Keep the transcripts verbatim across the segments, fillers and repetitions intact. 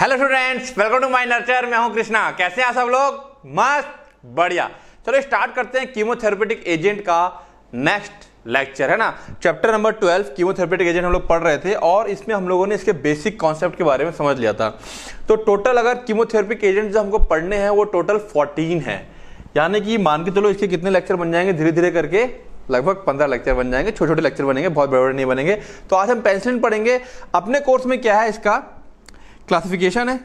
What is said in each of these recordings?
Hello students, welcome to my nurture. मैं हूं कृष्णा। कैसे हैं सब लोग? मस्त, बढ़िया। चलो स्टार्ट करते हैं कीमोथेरेपेटिक एजेंट का नेक्स्ट लेक्चर, है ना। Chapter number twelve chemotherapeutic agent हम लोग पढ़ रहे थे और इसमें हम लोगों ने इसके बेसिक कॉन्सेप्ट के बारे में समझ लिया था। तो टोटल अगर कीमोथेरेपिक एजेंट जो हमको पढ़ने हैं वो टोटल फोर्टीन है, यानी कि मान के चलो इसके कितने लेक्चर बन जाएंगे, धीरे धीरे करके लगभग पंद्रह लेक्चर बन जाएंगे। छोटे छोटे लेक्चर बनेंगे, बहुत बड़े बड़े नहीं बनेंगे। तो आज हम पेंसिलिन पढ़ेंगे। अपने कोर्स में क्या है, इसका क्लासिफिकेशन है,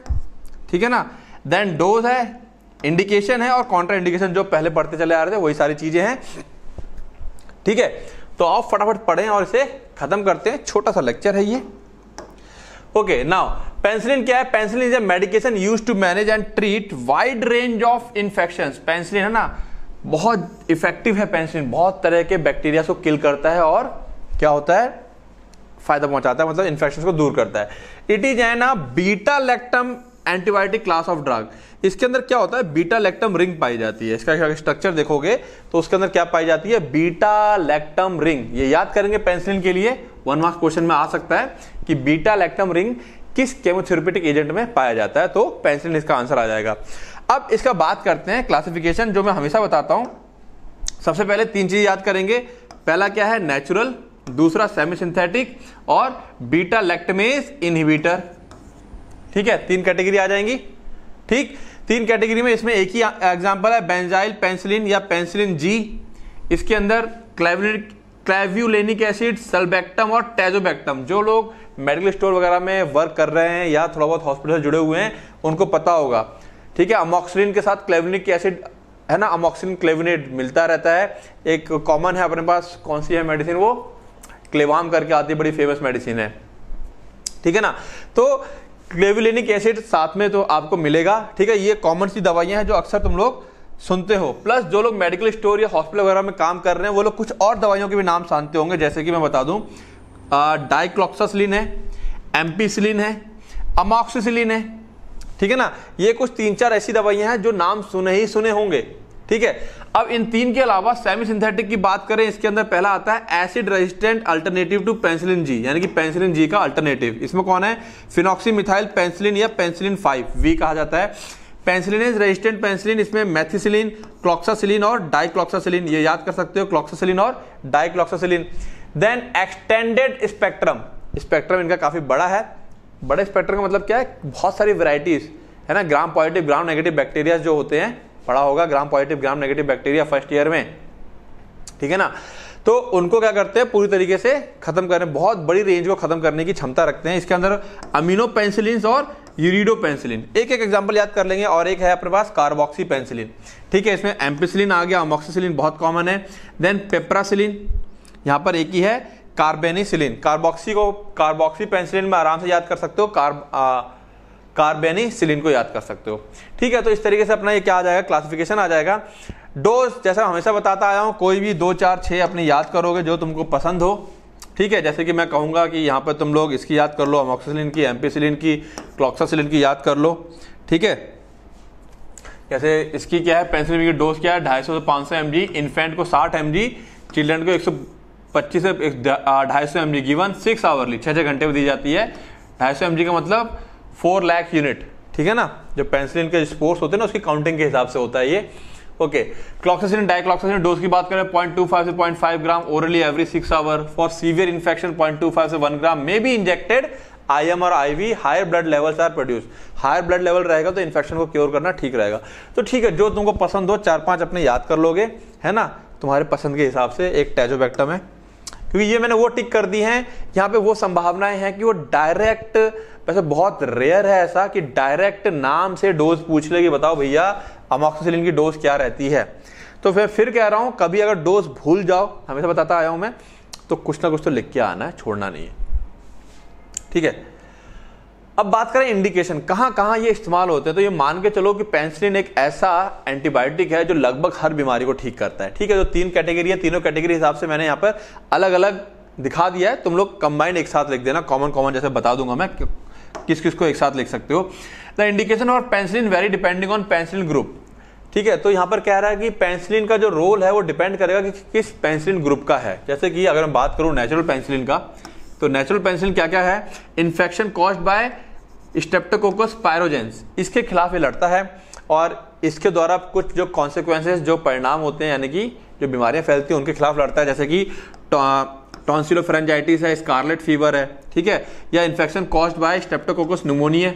ठीक है ना, देन डोज है, इंडिकेशन है और कॉन्ट्रा इंडिकेशन, जो पहले पढ़ते चले आ रहे थे वही सारी चीजें हैं, ठीक है। तो आप फटाफट पढ़ें और इसे खत्म करते हैं। छोटा सा लेक्चर है ये। ओके, नाउ पेंसिलिन क्या है? Penicillin is a medication used to manage and treat wide range of infections. Penicillin है ना, बहुत इफेक्टिव है पेंसिलिन, बहुत तरह के बैक्टीरिया को किल करता है और क्या होता है, फायदा पहुंचाता है, मतलब इन्फेक्शन को दूर करता है। It is an a beta lactam antibiotic class of drug. इसके अंदर क्या होता है, बीटा लैक्टम रिंग पाई जाती है। इसका स्ट्रक्चर देखोगे तो उसके अंदर क्या पाई जाती है, बीटा लैक्टम रिंग। ये याद करेंगे पेंसिलिन के लिए, वन मार्क्स क्वेश्चन में आ सकता है कि बीटा लैक्टम रिंग किस केमोथेरेपेटिक एजेंट में पाया जाता है। तो पेंसिलिन इसका आंसर आ जाएगा। अब इसका बात करते हैं क्लासिफिकेशन, जो मैं हमेशा बताता हूं। सबसे पहले तीन चीज याद करेंगे। पहला क्या है, नेचुरल, दूसरा सेमी सिंथेटिक और बीटा लैक्टमेज इनहिबिटर, ठीक है। तीन कैटेगरी आ जाएंगी, ठीक। तीन कैटेगरी में इसमें एक ही एग्जांपल है, बेंजाइल पेंसिलीन या पेंसिलिन जी। इसके अंदर क्लेविनेट, क्लेवियुलेनिक एसिड, सल्बेक्टम और टेजोबेक्टम। जो लोग मेडिकल स्टोर वगैरह में वर्क कर रहे हैं या थोड़ा बहुत हॉस्पिटल से जुड़े हुए हैं उनको पता होगा, ठीक है। अमोक्सिलिन के साथ क्लेविनेट एसिड है ना, अमोक्सिलिन क्लेविनेट मिलता रहता है। एक कॉमन है अपने पास, कौन सी है मेडिसिन, वो क्लेवाम करके आती है, बड़ी फेमस मेडिसिन है, ठीक है ना। तो क्लेवियुलेनिक एसिड साथ में तो आपको मिलेगा, ठीक है। ये कॉमन सी दवाइयां हैं जो अक्सर तुम लोग सुनते हो। प्लस जो लोग मेडिकल स्टोर या हॉस्पिटल वगैरह में काम कर रहे हैं वो लोग कुछ और दवाइयों के भी नाम जानते होंगे। जैसे कि मैं बता दूं, डाइक्लॉक्सासिलिन है, एम्पीसिलिन है, अमोक्सिसिलिन है, ठीक है ना। ये कुछ तीन चार ऐसी दवाइयां हैं जो नाम सुने ही सुने होंगे, ठीक है। अब इन तीन के अलावा सेमी सिंथेटिक की बात करें, इसके अंदर पहला आता है acid resistant alternative to penicillin G, यानी कि पेंसिलिन जी का अल्टरनेटिव। इसमें कौन है, फिनॉक्सी मिथाइल पेंसिलिन या पेंसिलिन फाइव वी कहा जाता है। पेंसिलिन रेजिस्टेंट पेंसिलिन, इसमें मेथिसिलिन, क्लॉक्सासिलिन और डाइक्लॉक्सासिलिन, ये याद कर सकते हो, क्लॉक्सासिलिन और dicloxacillin. Then extended spectrum, spectrum इनका काफी बड़ा है। बड़े स्पेक्ट्रम का मतलब क्या है, बहुत सारी वेराइटीज है ना। Gram positive, gram negative bacteria जो होते हैं, पढ़ा होगा gram positive gram negative bacteria first year में, ठीक है ना। तो उनको क्या करते हैं, पूरी तरीके से खत्म करने, बहुत बड़ी रेंज को खत्म करने की क्षमता रखते हैं। इसके अंदर अमीनो पेंसिलिन और यूरिडो पेंसिलिन, एक एक एग्जांपल याद कर लेंगे। और एक है अपने पास कार्बोक्सी पेंसिलिन, ठीक है। इसमें एम्पीसिलिन आ गया, अमोक्सिसिलिन बहुत कॉमन है। देन पेप्रासिलिन, यहाँ पर एक ही है, कार्बेनी सिलीन। कार्बोक्सी को कार्बोक्सी पेंसिलिन में आराम से याद कर सकते हो, कार्ब कार्बेनी सिलीन को याद कर सकते हो, ठीक है। तो इस तरीके से अपना ये क्या आ जाएगा, क्लासिफिकेशन आ जाएगा। डोज जैसा हमेशा बताता आया हूँ, कोई भी दो चार छः अपने याद करोगे जो तुमको पसंद हो, ठीक है। जैसे कि मैं कहूँगा कि यहाँ पर तुम लोग इसकी याद कर लो, अमोक्सिसिलिन की, एम्पीसिलिन की, क्लॉक्सासिलिन की याद कर लो, ठीक है। जैसे इसकी क्या है, पेंसिलिन की डोज क्या है, ढाई सौ से पाँच सौ एम जी, इन्फेंट को साठ एम जी, चिल्ड्रेन को एक सौ पच्चीस से ढाई सौ M G, given six hourly, छः छः घंटे में दी जाती है। ढाई सौ एम जी का मतलब फोर लाख यूनिट, ठीक है ना। जो पेंसिलिन के स्पोर्ट्स होते हैं ना, उसकी काउंटिंग के हिसाब से होता है ये, ओके। क्लॉक्सासिलिन डाइक्लॉक्सासिलिन डोज की बात करें, पॉइंट टू फाइव से point five gram orally every six hour, for severe infection point two five से one gram may be injected IM और IV, higher blood levels are produce. Higher blood level रहेगा तो infection को cure करना ठीक रहेगा। तो ठीक है, जो तुमको पसंद हो चार पांच अपने याद कर लोगे, है ना, तुम्हारे पसंद के हिसाब से। एक टेजोबेक्टम है, क्योंकि ये मैंने वो टिक कर दी हैं, यहाँ पे वो संभावनाएं हैं कि वो डायरेक्ट, वैसे बहुत रेयर है ऐसा कि डायरेक्ट नाम से डोज पूछ ले कि बताओ भैया अमोक्सिसिलिन की डोज क्या रहती है। तो फिर फिर कह रहा हूँ, कभी अगर डोज भूल जाओ, हमेशा बताता आया हूँ मैं, तो कुछ ना कुछ तो लिख के आना है, छोड़ना नहीं है, ठीक है। अब बात करें इंडिकेशन, कहाँ कहाँ ये इस्तेमाल होते हैं। तो ये मान के चलो कि पेंसिलिन एक ऐसा एंटीबायोटिक है जो लगभग हर बीमारी को ठीक करता है, ठीक है। जो तीन कैटेगरी है, तीनों कैटेगरी हिसाब से मैंने यहाँ पर अलग अलग दिखा दिया है, तुम लोग कंबाइंड एक साथ लिख देना, कॉमन कॉमन जैसे बता दूंगा मैं किस किस को एक साथ लिख सकते हो। द इंडिकेशन और penicillin very depending on penicillin group, ठीक है। तो यहाँ पर कह रहा है कि पेंसिलिन का जो रोल है वो डिपेंड करेगा कि किस पेंसिलिन ग्रुप का है। जैसे कि अगर मैं बात करूँ नेचुरल पेंसिलिन का, तो नेचुरल पेंसिलिन क्या क्या है, infection caused by streptococcus pyogenes, इसके खिलाफ ये लड़ता है और इसके द्वारा कुछ जो कॉन्सिक्वेंसेस, जो परिणाम होते हैं, यानी कि जो बीमारियां फैलती हैं, उनके खिलाफ लड़ता है, जैसे कि टॉन्सिलोफैरेंजाइटिस है, स्कारलेट फीवर है, ठीक है, या infection caused by streptococcus pneumonia.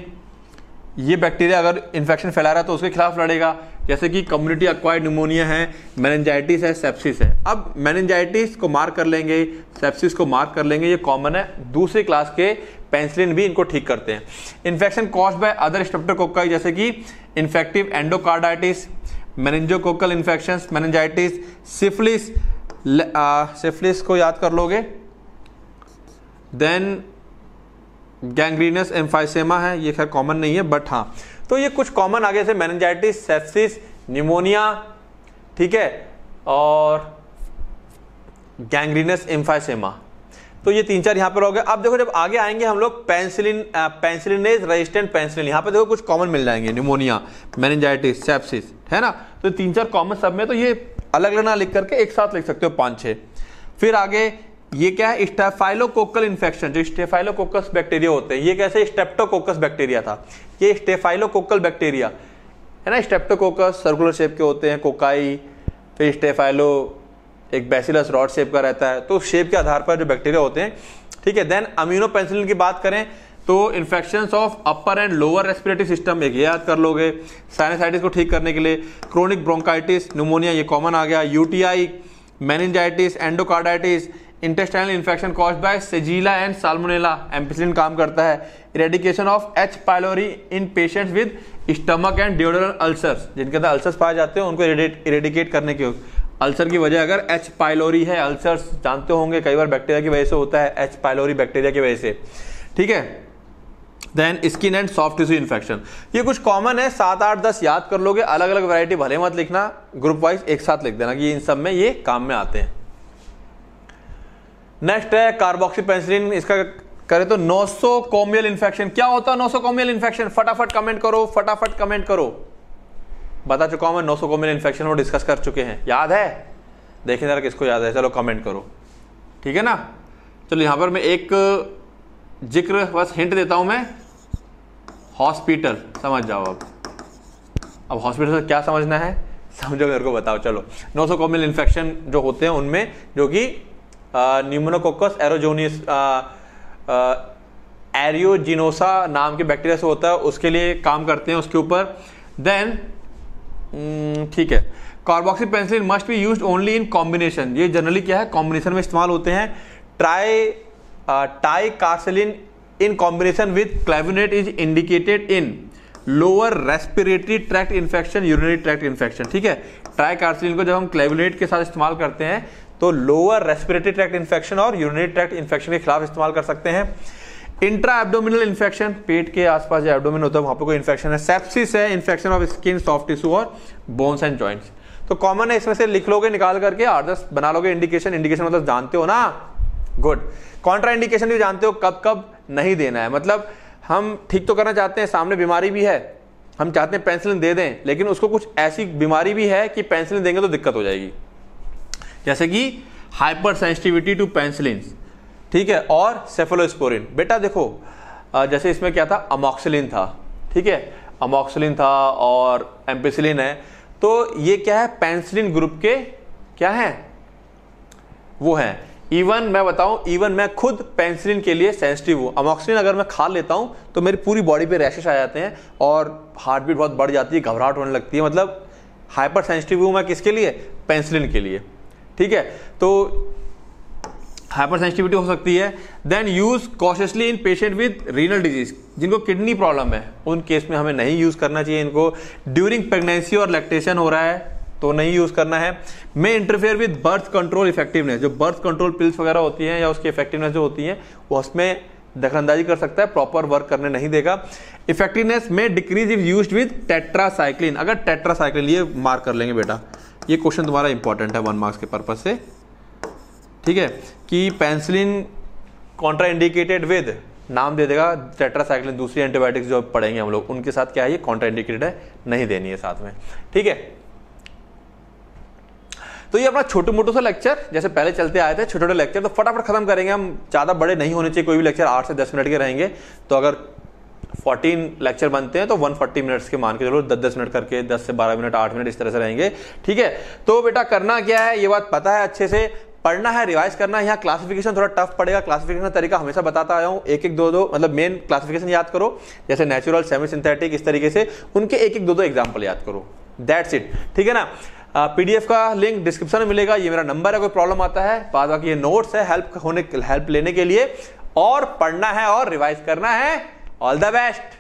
ये बैक्टीरिया अगर इन्फेक्शन फैला रहा है तो उसके खिलाफ लड़ेगा, जैसे कि कम्युनिटी एक्वायर्ड न्यूमोनिया है, मेनिनजाइटिस है, सेप्सिस है। अब मेनिनजाइटिस को मार कर लेंगे, सेप्सिस को मार कर लेंगे, ये कॉमन है। दूसरे क्लास के पेंसिलिन भी इनको ठीक करते हैं। Infection cause by other streptococcus, जैसे कि infective endocarditis, meningococcal infection, meningitis, syphilis, syphilis को याद कर लोगे, देन गैंग्रीनस एम्फाइसेमा है, ये खैर कॉमन नहीं है बट हाँ, तो ये कुछ कॉमन आगे से मेनिनजाइटिस, सेप्सिस, न्यूमोनिया, ठीक है, और गैंग्रीनस एम्फाइसेमा, तो ये तीन चार यहाँ पर हो गए। अब देखो जब आगे आएंगे हम लोग पेंसिलिन पेंसिलिनेज रेजिस्टेंट पेंसिलिन, यहाँ पर देखो कुछ कॉमन मिल जाएंगे, न्यूमोनिया, मेनिनजाइटिस, सेप्सिस, है ना, तो तीन चार कॉमन सब में, तो ये अलग अलग ना लिख करके एक साथ लिख सकते हो पाँच छः। फिर आगे ये क्या है, स्टेफाइलोकोकल इन्फेक्शन, जो स्टेफाइलोकोकस बैक्टीरिया होते हैं, ये कैसे स्ट्रेप्टोकोकस बैक्टीरिया था, ये स्टेफाइलोकोकल बैक्टीरिया है ना, स्ट्रेप्टोकोकस सर्कुलर शेप के होते हैं, कोकाई, फिर स्टेफाइलो एक बैसिलस रॉड शेप का रहता है, तो शेप के आधार पर जो बैक्टीरिया होते हैं, ठीक है। देन अम्यूनो पेंसिलिन की बात करें तो infections of upper and lower respiratory system, एक याद कर लोगे, साइनसाइटिस को ठीक करने के लिए, क्रोनिक ब्रोंकाइटिस, न्यूमोनिया, ये कॉमन आ गया, UTI, meningitis, endocarditis, intestinal infection cause by shigella and salmonella, ampicillin काम करता है, eradication of H pylori in patients with stomach and duodenal ulcers, जिनके अंदर अल्सर्स पाए जाते हैं उनको इरेडिकेट करने के, अल्सर की वजह अगर एच पायलोरी है, अल्सर्स जानते होंगे कई बार बैक्टीरिया की वजह से होता है, एच पायलोरी बैक्टीरिया की वजह से, ठीक है। Then skin and soft tissue infection, ये कुछ कॉमन है, सात आठ दस याद कर लोगे, अलग अलग वैरायटी भले मत लिखना, ग्रुप वाइज एक साथ लिख देना कि इन सब में ये काम में आते हैं। नेक्स्ट है कार्बोक्सी पेंसिलिन, इसका करें तो नौ सौ कॉमियल इन्फेक्शन, क्या होता है नौ सौ कॉमियल इन्फेक्शन, फटाफट कमेंट करो, फटाफट कमेंट करो, बता चुका हूं मैं नौ सौ कॉमियल इन्फेक्शन वो डिस्कस कर चुके हैं, याद है, देखिए जरा किसको याद है, चलो कमेंट करो, ठीक है ना। चलो यहाँ पर मैं एक जिक्र बस हिंट देता हूं मैं, हॉस्पिटल, समझ जाओ अब अब हॉस्पिटल से क्या समझना है, समझो, मेरे को बताओ। चलो नौ सौ कॉमियल इन्फेक्शन जो होते हैं उनमें, जो कि न्यूमोनोकोकस एरोजोनिस एरियोजिनोसा नाम के बैक्टीरिया से होता है, उसके लिए काम करते हैं उसके ऊपर। देन ठीक है, carboxy penicillin must be used only in combination, ये जनरली क्या है, कॉम्बिनेशन में इस्तेमाल होते हैं। Try dicloxacillin in combination with clavulanate is indicated in lower respiratory tract infection, urinary tract infection, ठीक है। ट्राइक्लोक्सासिलिन को जब हम क्लेविनेट के साथ इस्तेमाल करते हैं तो लोअर रेस्पिरेटरी ट्रैक्ट इन्फेक्शन और यूरिनरी ट्रैक्ट इन्फेक्शन के खिलाफ इस्तेमाल कर सकते हैं। इंट्रा एब्डोमिनल इन्फेक्शन, पेट के आसपास जो एब्डोमिन होता है वहाँ पर कोई इन्फेक्शन है। सेप्सिस है, infection of skin, soft tissue और बोन्स एंड जॉइंट्स, तो कॉमन है, इसमें से लिख लोगे निकाल करके, आठ दस बना लोगे। इंडिकेशन, इंडिकेशन मतलब जानते हो ना, गुड। कॉन्ट्रा इंडिकेशन भी जानते हो, कब कब नहीं देना है, मतलब हम ठीक तो करना चाहते हैं, सामने बीमारी भी है, हम चाहते हैं पेंसिलिन दे दें, लेकिन उसको कुछ ऐसी बीमारी भी है कि पेंसिलिन देंगे तो दिक्कत हो जाएगी, जैसे कि हाइपर सेंसिटिविटी टू पेंसिलिन, ठीक है, और सेफेलोस्पोरिन। बेटा देखो जैसे इसमें क्या था, अमोक्सिलिन था, ठीक है, अमोक्सिलिन था और एम्पीसिलिन है, तो ये क्या है, पेंसिलिन ग्रुप के क्या हैं, वो हैं। इवन मैं बताऊं, इवन मैं खुद पेंसिलिन के लिए सेंसिटिव हूँ। अमोक्सिलिन अगर मैं खा लेता हूँ तो मेरी पूरी बॉडी पे रैशेस आ जाते हैं और हार्ट बीट बहुत बढ़ जाती है, घबराहट होने लगती है, मतलब हाइपर सेंसिटिव हूँ मैं किसके लिए, पेंसिलिन के लिए, ठीक है, तो हाइपर सेंसिटिविटी हो सकती है। Then use cautiously in patient with renal disease, जिनको किडनी प्रॉब्लम है उन केस में हमें नहीं यूज करना चाहिए इनको। ड्यूरिंग प्रेगनेंसी और लैक्टेशन हो रहा है तो नहीं यूज करना है। में interfere with birth control effectiveness, जो बर्थ कंट्रोल पिल्स वगैरह होती हैं या उसकी इफेक्टिवनेस जो होती है वो उसमें दखलंदाजी कर सकता है, प्रॉपर वर्क करने नहीं देगा। इफेक्टिवनेस में decrease if use with tetracycline, अगर टेट्रासाइक्लिन, ये मार्क कर लेंगे बेटा, ये क्वेश्चन तुम्हारा इंपॉर्टेंट है वन मार्क्स के पर्पज से, ठीक है, कि पेंसिलिन कॉन्ट्रा इंडिकेटेड विद, नाम दे देगा टेट्रासाइक्लिन, दूसरी एंटीबायोटिक्स जो पढ़ेंगे हम लोग उनके साथ क्या है, ये कॉन्ट्रा इंडिकेटेड है, नहीं देनी है साथ में, ठीक है। तो ये अपना छोटे मोटो सा लेक्चर, जैसे पहले चलते आए थे छोटे छोटे लेक्चर, तो फटाफट खत्म करेंगे हम, ज़्यादा बड़े नहीं होने चाहिए, कोई भी लेक्चर आठ से दस मिनट के रहेंगे, तो अगर चौदह लेक्चर बनते हैं तो एक सौ चालीस मिनट्स के मान के चलो, दस दस मिनट करके दस से बारह मिनट आठ मिनट इस तरह से रहेंगे। ठीक है, तो बेटा करना क्या है ये बात पता है, अच्छे से पढ़ना है, रिवाइज करना है। यहाँ क्लासिफिकेशन थोड़ा टफ पड़ेगा, क्लासिफिकेशन तरीका हमेशा बताता आया हूँ, एक एक दो दो मतलब मेन क्लासिफिकेशन याद करो, जैसे नेचुरल, सेमी सिंथेटिक, इस तरीके से उनके एक एक दो दो एग्जाम्पल याद करो, दैट्स इट। ठीक है ना, पीडीएफ uh, का लिंक डिस्क्रिप्शन में मिलेगा, ये मेरा नंबर है, कोई प्रॉब्लम आता है बाद बाकी ये नोट्स है हेल्प होने हेल्प लेने के लिए। और पढ़ना है और रिवाइज करना है। All the best.